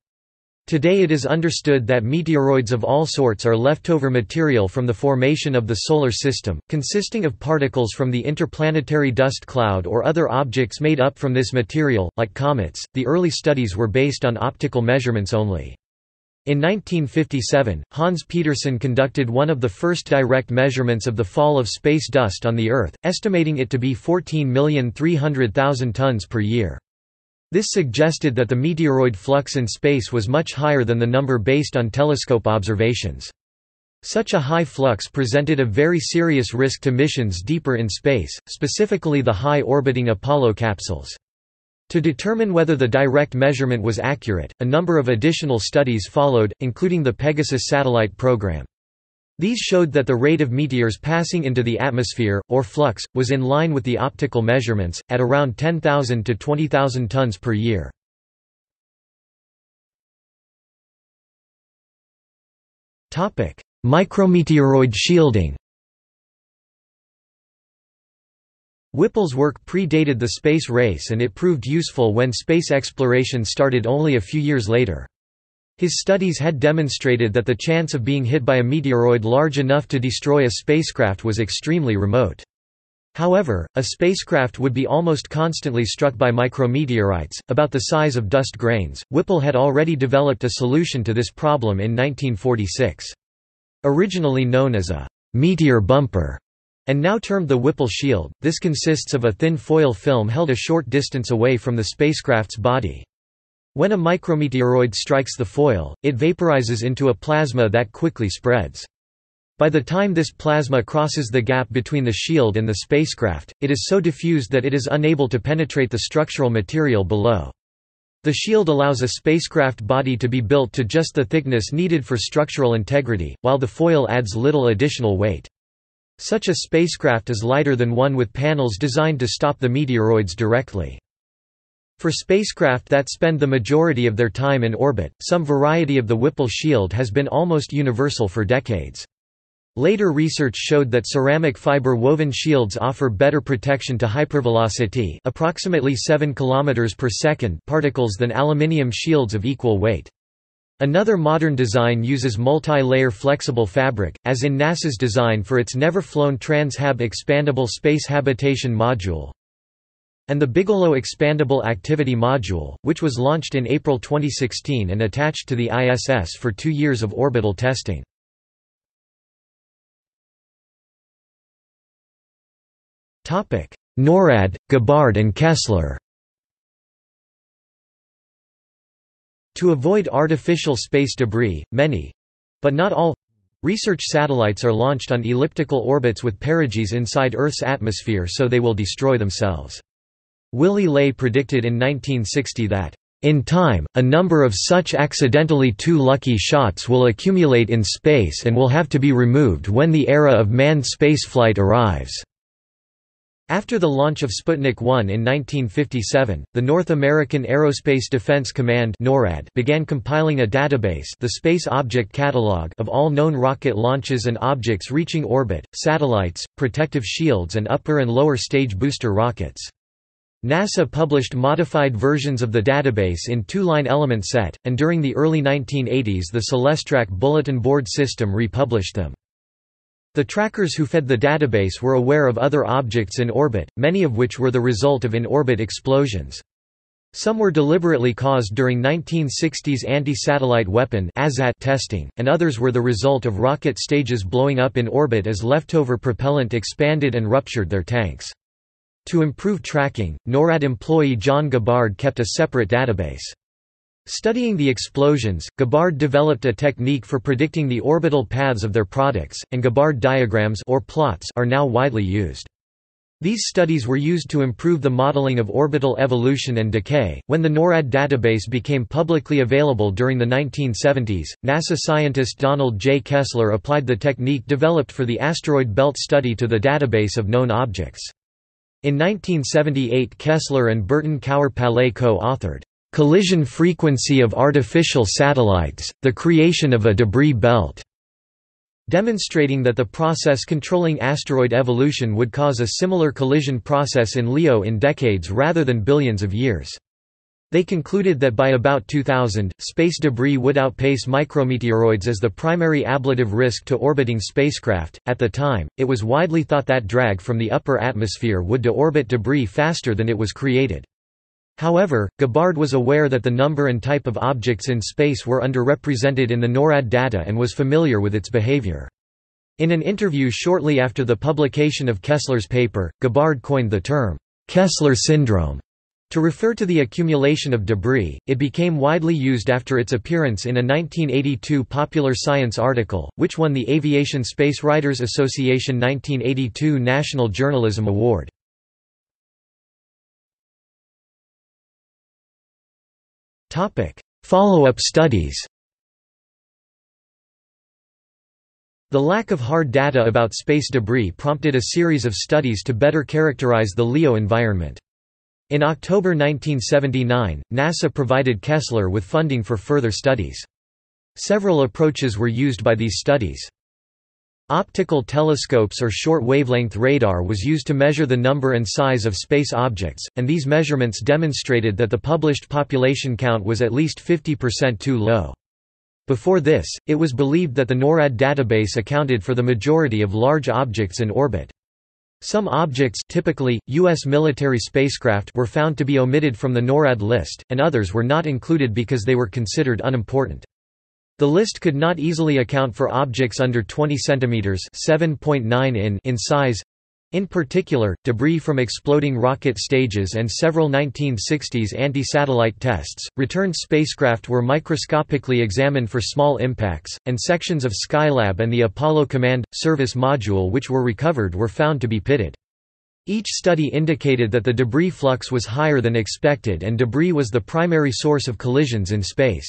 Today it is understood that meteoroids of all sorts are leftover material from the formation of the Solar System, consisting of particles from the interplanetary dust cloud or other objects made up from this material, like comets. The early studies were based on optical measurements only. In 1957, Hans Petersen conducted one of the first direct measurements of the fall of space dust on the Earth, estimating it to be 14,300,000 tons per year. This suggested that the meteoroid flux in space was much higher than the number based on telescope observations. Such a high flux presented a very serious risk to missions deeper in space, specifically the high-orbiting Apollo capsules. To determine whether the direct measurement was accurate, a number of additional studies followed, including the Pegasus satellite program. These showed that the rate of meteors passing into the atmosphere, or flux, was in line with the optical measurements, at around 10,000 to 20,000 tons per year. Micrometeoroid shielding. Whipple's work predated the space race and it proved useful when space exploration started only a few years later. His studies had demonstrated that the chance of being hit by a meteoroid large enough to destroy a spacecraft was extremely remote. However, a spacecraft would be almost constantly struck by micrometeorites, about the size of dust grains. Whipple had already developed a solution to this problem in 1946. Originally known as a meteor bumper, and now termed the Whipple shield, this consists of a thin foil film held a short distance away from the spacecraft's body. When a micrometeoroid strikes the foil, it vaporizes into a plasma that quickly spreads. By the time this plasma crosses the gap between the shield and the spacecraft, it is so diffused that it is unable to penetrate the structural material below. The shield allows a spacecraft body to be built to just the thickness needed for structural integrity, while the foil adds little additional weight. Such a spacecraft is lighter than one with panels designed to stop the meteoroids directly. For spacecraft that spend the majority of their time in orbit, some variety of the Whipple shield has been almost universal for decades. Later research showed that ceramic fiber woven shields offer better protection to hypervelocity, approximately 7 km per second, particles than aluminium shields of equal weight. Another modern design uses multi-layer flexible fabric, as in NASA's design for its never-flown Trans-Hab expandable space habitation module, and the Bigelow Expandable Activity Module, which was launched in April 2016 and attached to the ISS for 2 years of orbital testing. NORAD, Gabbard and Kessler. To avoid artificial space debris, many—but not all—research satellites are launched on elliptical orbits with perigees inside Earth's atmosphere so they will destroy themselves. Willy Ley predicted in 1960 that, "...in time, a number of such accidentally too lucky shots will accumulate in space and will have to be removed when the era of manned spaceflight arrives." After the launch of Sputnik 1 in 1957, the North American Aerospace Defense Command (NORAD) began compiling a database, the Space Object Catalog, of all known rocket launches and objects reaching orbit, satellites, protective shields and upper and lower stage booster rockets. NASA published modified versions of the database in two-line element set, and during the early 1980s the Celestrak bulletin board system republished them. The trackers who fed the database were aware of other objects in orbit, many of which were the result of in-orbit explosions. Some were deliberately caused during 1960s anti-satellite weapon testing, and others were the result of rocket stages blowing up in orbit as leftover propellant expanded and ruptured their tanks. To improve tracking, NORAD employee John Gabbard kept a separate database. Studying the explosions, Gabbard developed a technique for predicting the orbital paths of their products, and Gabbard diagrams or plots are now widely used. These studies were used to improve the modeling of orbital evolution and decay. When the NORAD database became publicly available during the 1970s, NASA scientist Donald J. Kessler applied the technique developed for the asteroid belt study to the database of known objects. In 1978, Kessler and Burton Kaur Pillai co-authored "Collision Frequency of Artificial Satellites: The Creation of a Debris Belt", demonstrating that the process controlling asteroid evolution would cause a similar collision process in LEO in decades rather than billions of years. They concluded that by about 2000, space debris would outpace micrometeoroids as the primary ablative risk to orbiting spacecraft. At the time, it was widely thought that drag from the upper atmosphere would deorbit debris faster than it was created. However, Gabbard was aware that the number and type of objects in space were underrepresented in the NORAD data and was familiar with its behavior. In an interview shortly after the publication of Kessler's paper, Gabbard coined the term, "Kessler syndrome", to refer to the accumulation of debris. It became widely used after its appearance in a 1982 Popular Science article, which won the Aviation Space Writers Association 1982 National Journalism Award. Follow-up studies. The lack of hard data about space debris prompted a series of studies to better characterize the LEO environment. In October 1979, NASA provided Kessler with funding for further studies. Several approaches were used by these studies. Optical telescopes or short-wavelength radar was used to measure the number and size of space objects, and these measurements demonstrated that the published population count was at least 50% too low. Before this, it was believed that the NORAD database accounted for the majority of large objects in orbit. Some objects, typically U.S. military spacecraft, were found to be omitted from the NORAD list, and others were not included because they were considered unimportant. The list could not easily account for objects under 20 centimeters (7.9 in) in size. In particular, debris from exploding rocket stages and several 1960s anti-satellite tests, returned spacecraft were microscopically examined for small impacts, and sections of Skylab and the Apollo Command – Service module which were recovered were found to be pitted. Each study indicated that the debris flux was higher than expected and debris was the primary source of collisions in space.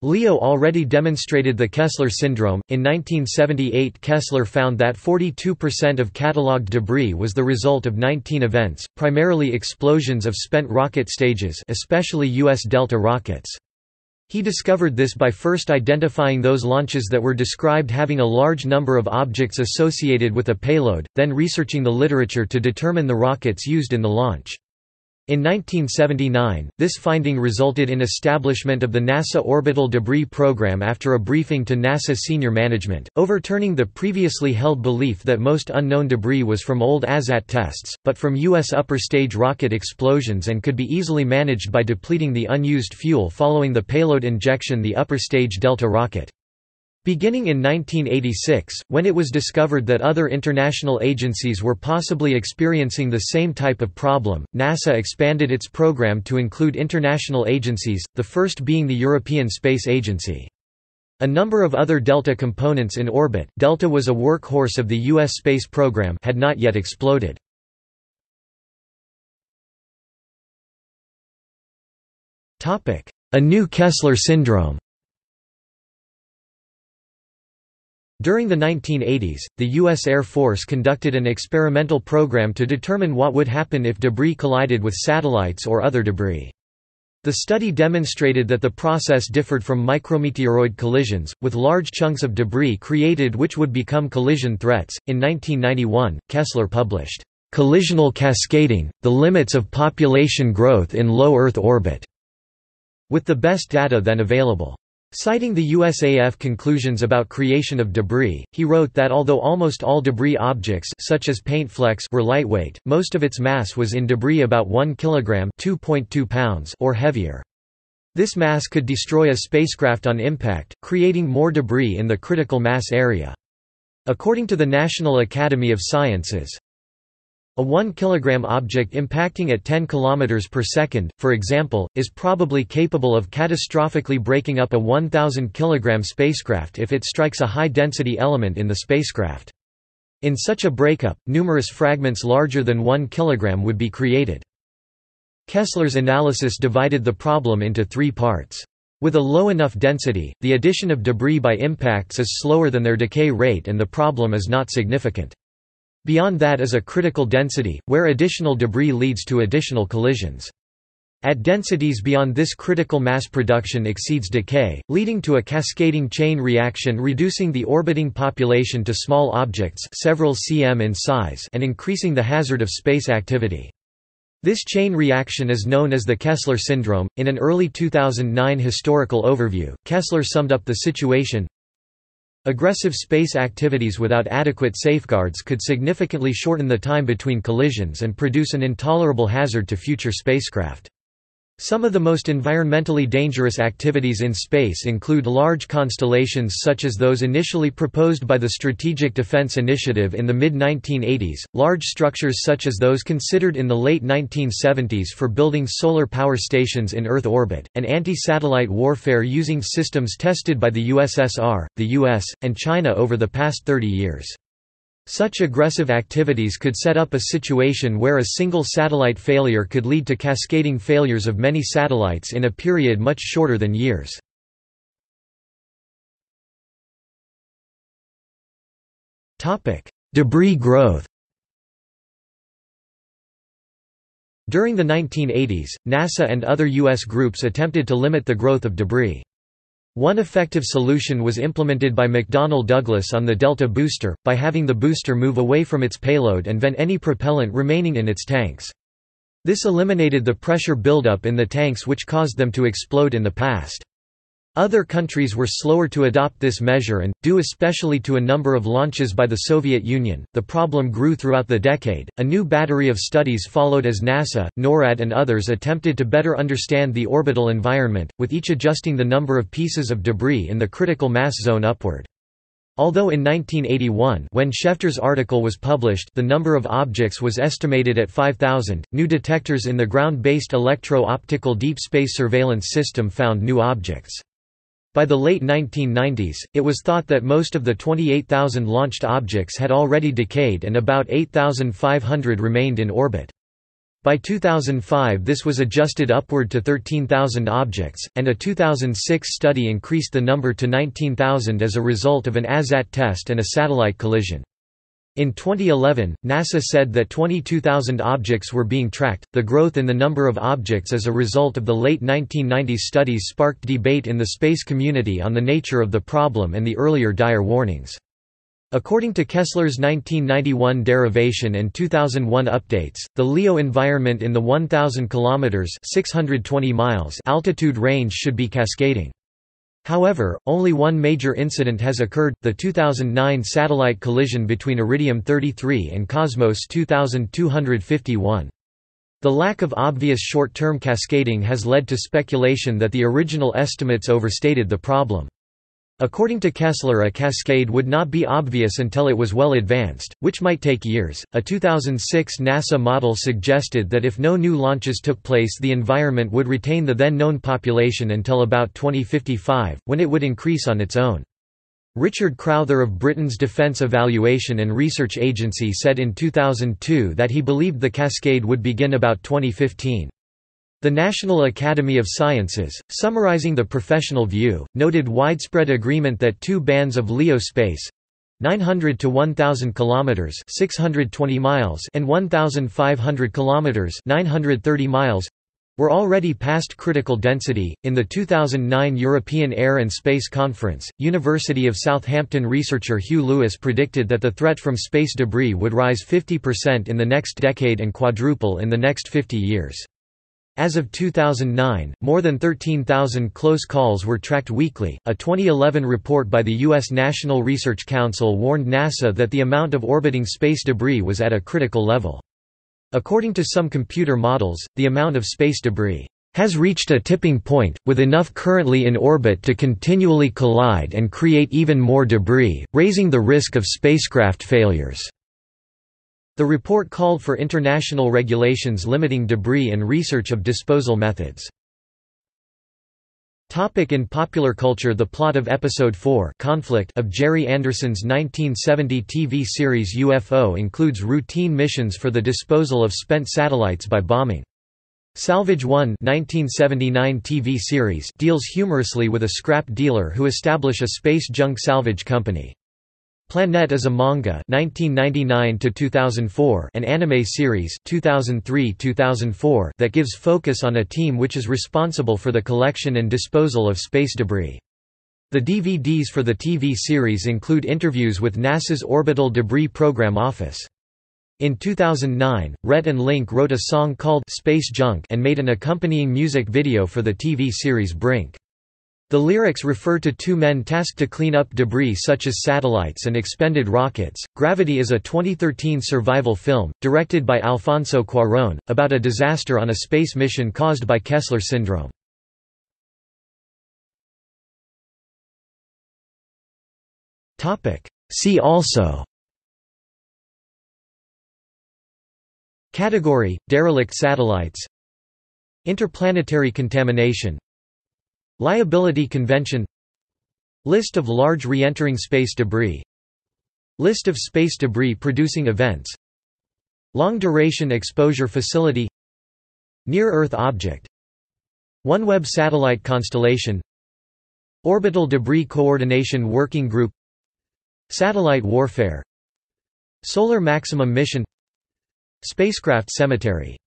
LEO already demonstrated the Kessler syndrome. In 1978, Kessler found that 42% of catalogued debris was the result of 19 events, primarily explosions of spent rocket stages, especially U.S. Delta rockets. He discovered this by first identifying those launches that were described having a large number of objects associated with a payload, then researching the literature to determine the rockets used in the launch. In 1979, this finding resulted in establishment of the NASA Orbital Debris Program after a briefing to NASA senior management, overturning the previously held belief that most unknown debris was from old ASAT tests, but from U.S. upper-stage rocket explosions and could be easily managed by depleting the unused fuel following the payload injection the upper-stage Delta rocket. Beginning in 1986, when it was discovered that other international agencies were possibly experiencing the same type of problem, NASA expanded its program to include international agencies, the first being the European Space Agency. A number of other Delta components in orbit, Delta was a workhorse of the U.S. space program, had not yet exploded. A new Kessler syndrome. During the 1980s, the U.S. Air Force conducted an experimental program to determine what would happen if debris collided with satellites or other debris. The study demonstrated that the process differed from micrometeoroid collisions, with large chunks of debris created which would become collision threats. In 1991, Kessler published, "Collisional Cascading: The Limits of Population Growth in Low Earth Orbit," with the best data then available. Citing the USAF conclusions about creation of debris, he wrote that although almost all debris objects such as paint flecks were lightweight, most of its mass was in debris about 1 kilogram (2.2 pounds) or heavier. This mass could destroy a spacecraft on impact, creating more debris in the critical mass area. According to the National Academy of Sciences, a 1 kg object impacting at 10 km per second, for example, is probably capable of catastrophically breaking up a 1,000 kg spacecraft if it strikes a high-density element in the spacecraft. In such a breakup, numerous fragments larger than 1 kg would be created. Kessler's analysis divided the problem into three parts. With a low enough density, the addition of debris by impacts is slower than their decay rate and the problem is not significant. Beyond that is a critical density, where additional debris leads to additional collisions. At densities beyond this, critical mass production exceeds decay, leading to a cascading chain reaction reducing the orbiting population to small objects several cm in size and increasing the hazard of space activity. This chain reaction is known as the Kessler syndrome. In an early 2009 historical overview, Kessler summed up the situation. Aggressive space activities without adequate safeguards could significantly shorten the time between collisions and produce an intolerable hazard to future spacecraft. Some of the most environmentally dangerous activities in space include large constellations such as those initially proposed by the Strategic Defense Initiative in the mid-1980s, large structures such as those considered in the late 1970s for building solar power stations in Earth orbit, and anti-satellite warfare using systems tested by the USSR, the US, and China over the past 30 years. Such aggressive activities could set up a situation where a single satellite failure could lead to cascading failures of many satellites in a period much shorter than years. Debris growth. During the 1980s, NASA and other U.S. groups attempted to limit the growth of debris. One effective solution was implemented by McDonnell Douglas on the Delta booster, by having the booster move away from its payload and vent any propellant remaining in its tanks. This eliminated the pressure buildup in the tanks which caused them to explode in the past. Other countries were slower to adopt this measure and, due especially to a number of launches by the Soviet Union, the problem grew throughout the decade. A new battery of studies followed as NASA, NORAD, and others attempted to better understand the orbital environment, with each adjusting the number of pieces of debris in the critical mass zone upward. Although in 1981, when Schefter's article was published, the number of objects was estimated at 5,000, new detectors in the ground-based electro-optical deep space surveillance system found new objects. By the late 1990s, it was thought that most of the 28,000 launched objects had already decayed and about 8,500 remained in orbit. By 2005 this was adjusted upward to 13,000 objects, and a 2006 study increased the number to 19,000 as a result of an ASAT test and a satellite collision. In 2011, NASA said that 22,000 objects were being tracked. The growth in the number of objects as a result of the late 1990s studies sparked debate in the space community on the nature of the problem and the earlier dire warnings. According to Kessler's 1991 derivation and 2001 updates, the LEO environment in the 1,000 kilometers (620 miles) altitude range should be cascading. However, only one major incident has occurred, the 2009 satellite collision between Iridium 33 and Cosmos 2251. The lack of obvious short-term cascading has led to speculation that the original estimates overstated the problem. According to Kessler, a cascade would not be obvious until it was well advanced, which might take years. A 2006 NASA model suggested that if no new launches took place, the environment would retain the then known population until about 2055, when it would increase on its own. Richard Crowther of Britain's Defence Evaluation and Research Agency said in 2002 that he believed the cascade would begin about 2015. The National Academy of Sciences, summarizing the professional view, noted widespread agreement that two bands of LEO space—900 to 1,000 km (620 miles) and 1,500 km (930 miles) were already past critical density. In the 2009 European Air and Space Conference, University of Southampton researcher Hugh Lewis predicted that the threat from space debris would rise 50% in the next decade and quadruple in the next 50 years. As of 2009, more than 13,000 close calls were tracked weekly. A 2011 report by the U.S. National Research Council warned NASA that the amount of orbiting space debris was at a critical level. According to some computer models, the amount of space debris has reached a tipping point, with enough currently in orbit to continually collide and create even more debris, raising the risk of spacecraft failures. The report called for international regulations limiting debris and research of disposal methods. In popular culture, the plot of Episode 4 Conflict of Jerry Anderson's 1970 TV series UFO includes routine missions for the disposal of spent satellites by bombing. Salvage One 1979 TV series deals humorously with a scrap dealer who establish a space junk salvage company. Planet is a manga 1999 to 2004, an anime series 2003-2004 that gives focus on a team which is responsible for the collection and disposal of space debris. The DVDs for the TV series include interviews with NASA's Orbital Debris Program office. In 2009, Rhett and Link wrote a song called Space Junk and made an accompanying music video for the TV series Brink. The lyrics refer to two men tasked to clean up debris such as satellites and expended rockets. Gravity is a 2013 survival film, directed by Alfonso Cuarón, about a disaster on a space mission caused by Kessler syndrome. See also: Category: derelict satellites, interplanetary contamination, Liability Convention, List of large re-entering space debris, List of space debris producing events, Long-duration exposure facility, Near-Earth object, OneWeb satellite constellation, Orbital Debris Coordination Working Group, Satellite warfare, Solar Maximum Mission, Spacecraft Cemetery.